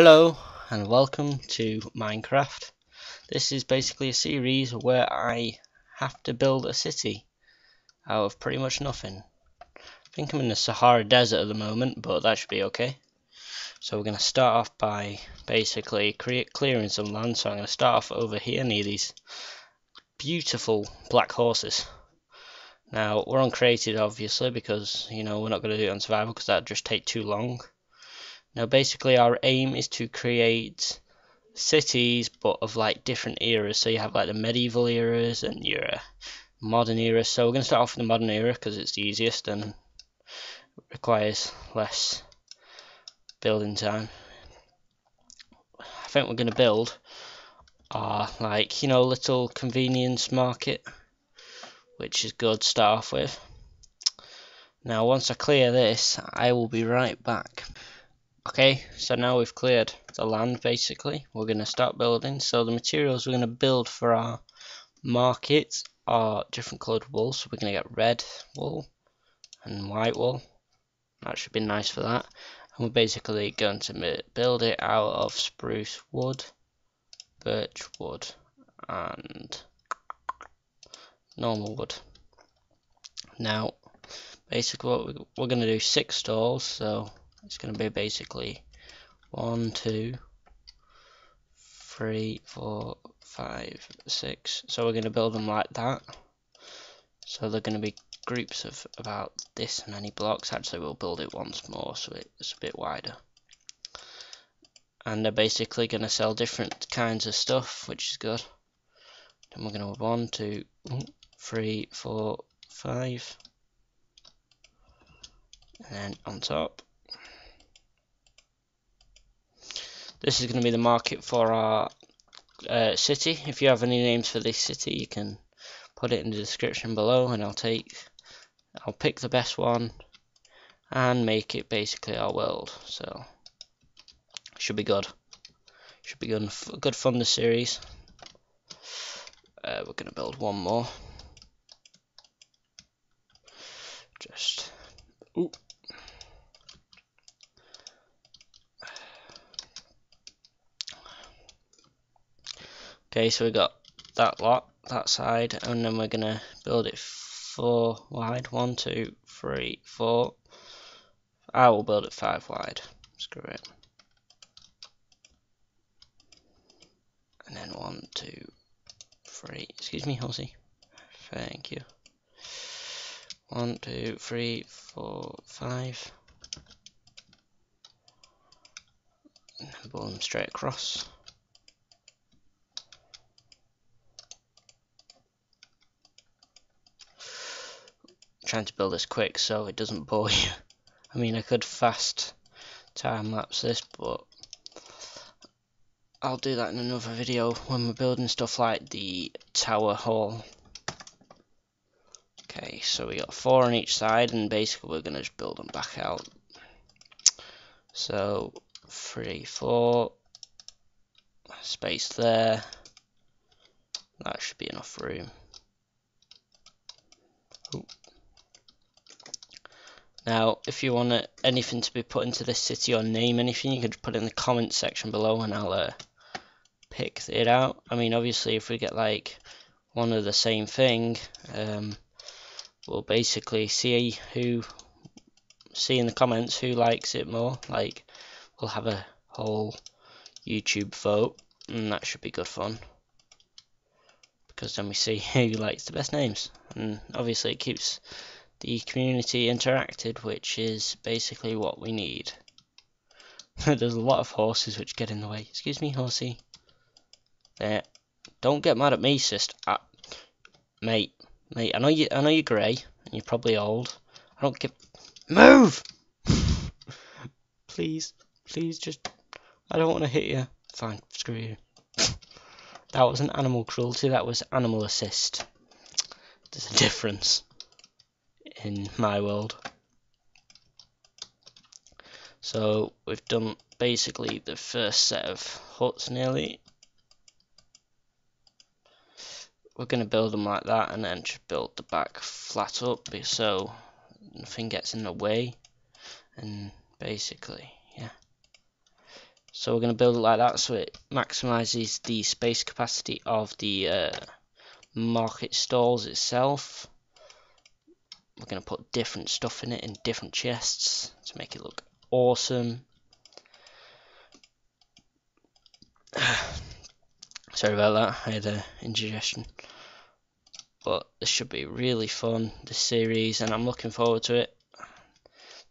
Hello and welcome to Minecraft. This is basically a series where I have to build a city out of pretty much nothing. I think I'm in the Sahara Desert at the moment, but that should be okay. So we're going to start off by basically clearing some land. So I'm going to start off over here near these beautiful black horses. Now we're on creative obviously, because you know we're not going to do it on survival because that would just take too long. Now basically our aim is to create cities but of like different eras, so you have like the medieval eras and your modern era. So we're going to start off with the modern era because it's the easiest and requires less building time. I think we're going to build our like, you know, little convenience market, which is good to start off with. Now once I clear this I will be right back. Okay, so now we've cleared the land basically, we're going to start building. So the materials we're going to build for our markets are different coloured wool. So we're going to get red wool and white wool. That should be nice for that. And we're basically going to build it out of spruce wood, birch wood and normal wood. Now basically what we're going to do 6 stalls, so it's going to be basically 1, 2, 3, 4, 5, 6. So we're going to build them like that. So they're going to be groups of about this many blocks. Actually, we'll build it once more so it's a bit wider. And they're basically going to sell different kinds of stuff, which is good. Then we're going to have 1, 2, 3, 4, 5. And then on top. This is going to be the market for our city. If you have any names for this city, you can put it in the description below, and I'll pick the best one and make it basically our world. So should be good. Should be good fun this series. We're going to build one more. Just ooh. Okay, so we got that lot, that side, and then we're gonna build it 4 wide. 1, 2, 3, 4. I will build it 5 wide. Screw it. And then 1, 2, 3. Excuse me, horsey. Thank you. 1, 2, 3, 4, 5. And then build them straight across. Trying to build this quick so it doesn't bore you. I mean, I could fast time lapse this, but I'll do that in another video when we're building stuff like the tower hall. Okay, so we got 4 on each side, and basically we're gonna just build them back out. So 3, 4, space there. That should be enough room. Ooh. Now, if you want anything to be put into this city or name anything, you can put it in the comments section below and I'll pick it out. I mean, obviously, if we get like one of the same thing, we'll basically see in the comments who likes it more. Like, we'll have a whole YouTube vote, and that should be good fun. Because then we see who likes the best names, and obviously it keeps the community interacted, which is basically what we need. There's a lot of horses which get in the way. Excuse me, horsey. There. Don't get mad at me, sister. Mate. I know you're grey and you're probably old. I don't give. Move. please, just. I don't want to hit you. Fine. Screw you. That wasn't animal cruelty. That was animal assist. There's a difference. In my world. So we've done basically the first set of huts nearly. We're going to build them like that and then just build the back flat up so nothing gets in the way, and basically yeah, So we're going to build it like that so it maximizes the space capacity of the market stalls itself. We're going to put different stuff in it in different chests to make it look awesome. Sorry about that, I had an indigestion. But this should be really fun, this series, and I'm looking forward to it.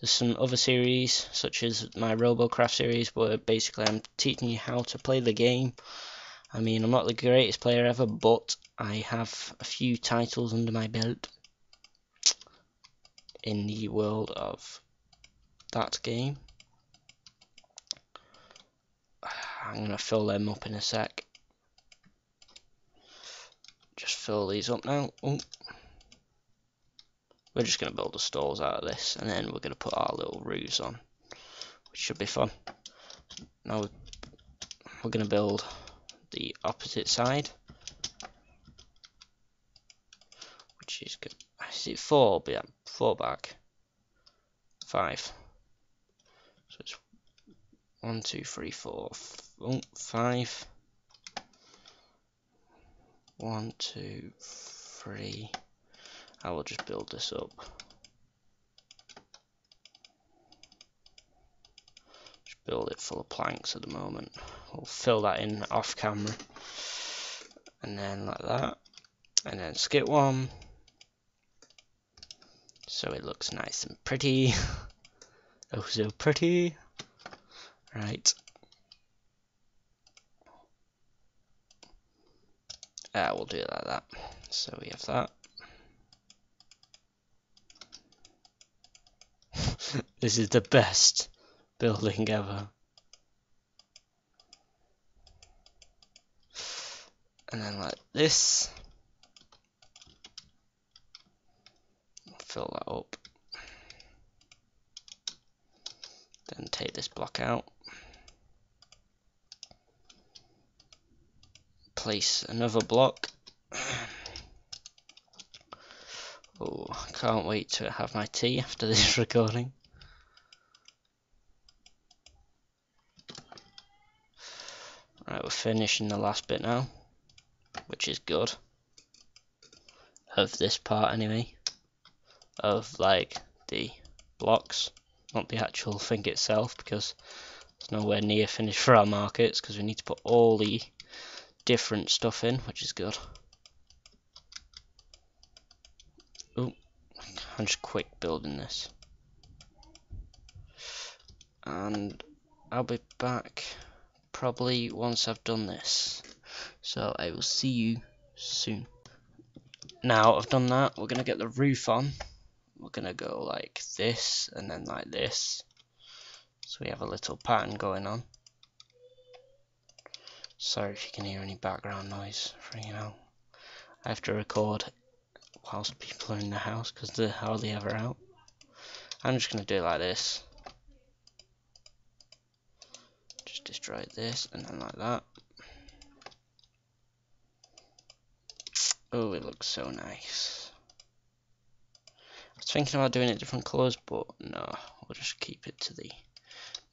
There's some other series, such as my RoboCraft series, where basically I'm teaching you how to play the game. I mean, I'm not the greatest player ever, but I have a few titles under my belt in the world of that game. I'm going to fill them up in a sec. Just fill these up now. Ooh. We're just going to build the stalls out of this, and then we're going to put our little roofs on, which should be fun. Now we're going to build the opposite side, which is good. Is it four? Yeah, four back. Five. So it's 1, 2, 3, 4. Oh, 5. 1, 2, 3. I will just build this up. Just build it full of planks at the moment. We'll fill that in off camera. And then like that. And then skip one. So it looks nice and pretty. Oh, so pretty. Right. We'll do it like that. So we have that. This is the best building ever. And then like this. Fill that up. Then take this block out. Place another block. Oh, I can't wait to have my tea after this recording. Right, we're finishing the last bit now, which is good. Of this part anyway. Of like the blocks, not the actual thing itself, because it's nowhere near finished for our markets, because we need to put all the different stuff in, which is good. Ooh, I'm just quick building this. And I'll be back probably once I've done this. So I will see you soon. Now I've done that, we're going to get the roof on. We're going to go like this and then like this. So we have a little pattern going on. Sorry if you can hear any background noise, freaking out. I have to record whilst people are in the house because they're hardly ever out. I'm just going to do it like this. Just destroy this and then like that. Oh, it looks so nice. I was thinking about doing it different colours, but no, we'll just keep it to the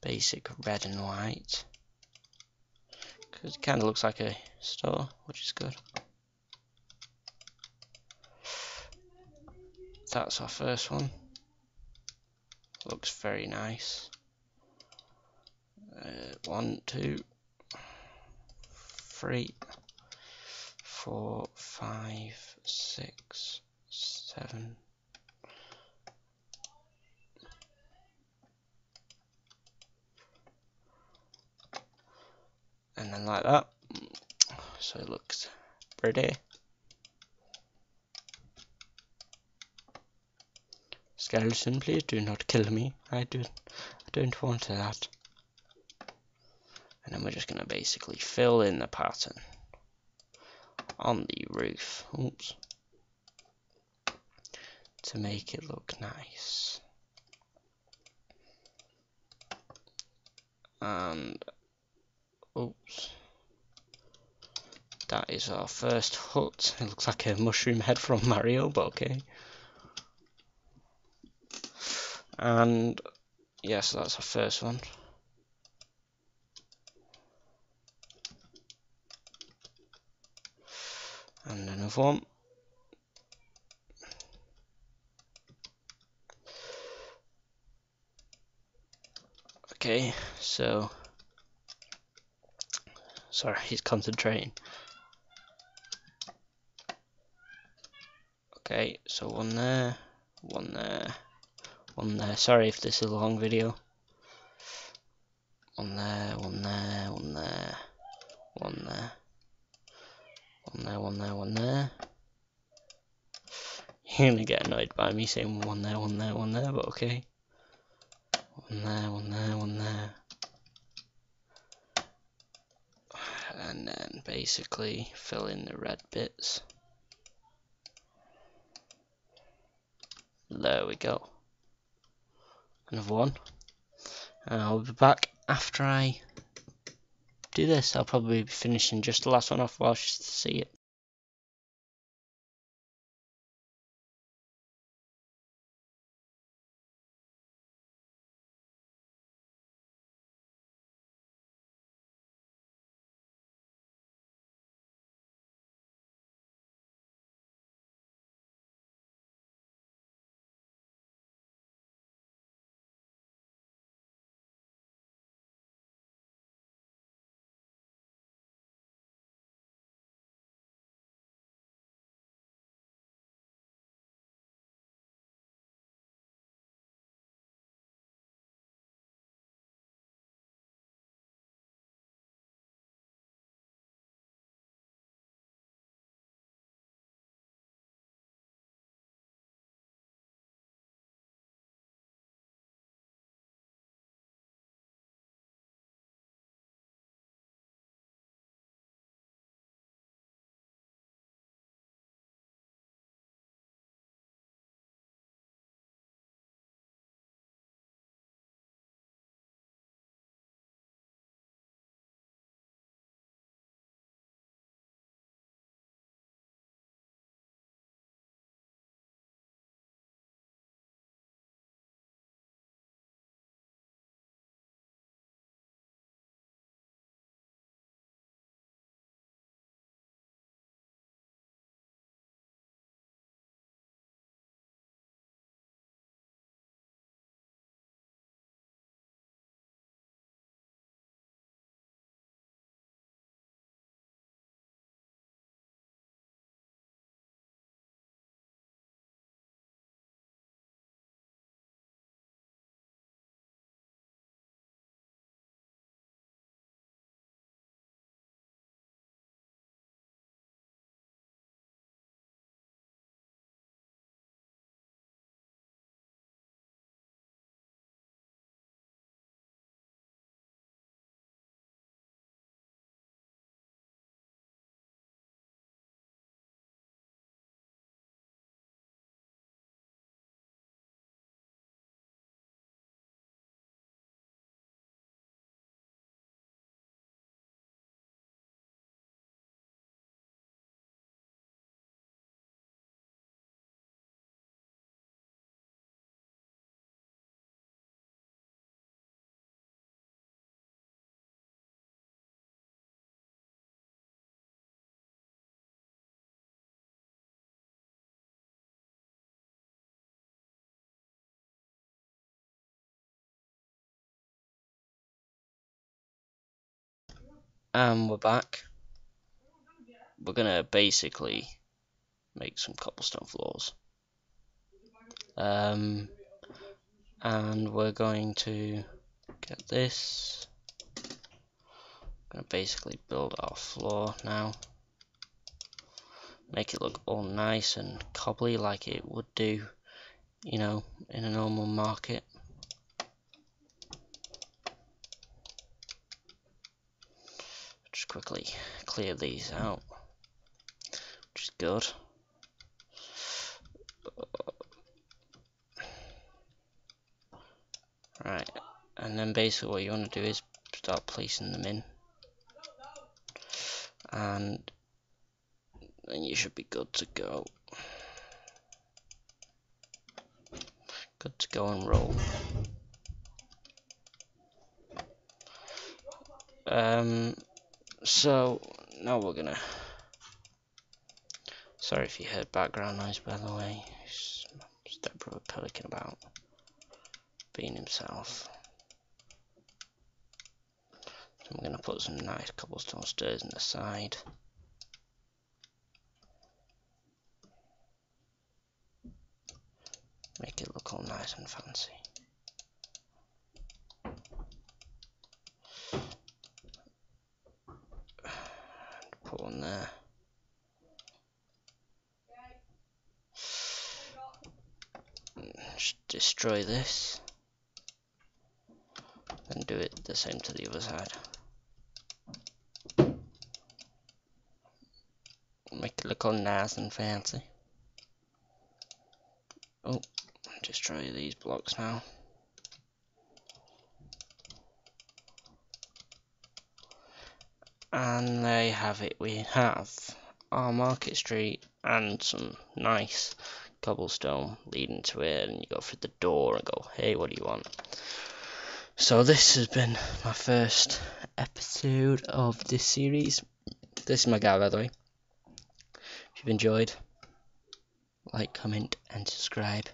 basic red and white. Because it kind of looks like a store, which is good. That's our first one. Looks very nice. 1, 2, 3, 4, 5, 6, 7. And then like that, so it looks pretty. Skeleton, please do not kill me. I don't want that. And then we're just gonna basically fill in the pattern on the roof. Oops. To make it look nice. And oops, that is our first hut. It looks like a mushroom head from Mario, but okay. And yeah, so that's our first one. perform. Okay, so sorry, he's concentrating. Okay, so one there, one there, one there. Sorry if this is a long video. One there, one there, one there, one there, one there, one there, one there. You're gonna get annoyed by me saying one there, one there, one there, but okay. One there, one there, one there. And then basically fill in the red bits. There we go. Another one. And I'll be back after I do this. I'll probably be finishing just the last one off while you see it. And we're back. We're gonna basically make some cobblestone floors, and we're going to get this. We're gonna basically build our floor now, make it look all nice and cobbly like it would do, you know, in a normal market. Quickly clear these out, which is good. Right, and then basically what you want to do is start placing them in, and then you should be good to go. Good to go and roll. So now we're gonna Sorry if you heard background noise, by the way. It's Stepbrother Pelican about being himself. So I'm going to put some nice cobblestone stairs in the side. Make it look all nice and fancy. And put one there. Just destroy this. Then do it the same to the other side. Make it look all nice and fancy. Oh. Destroy these blocks now. And there you have it. We have our market street and some nice cobblestone leading to it, and you go through the door and go, hey, what do you want? So this has been my first episode of this series. This is my guy, by the way. If you've enjoyed, like, comment and subscribe.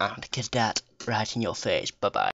And get that right in your face. Bye bye.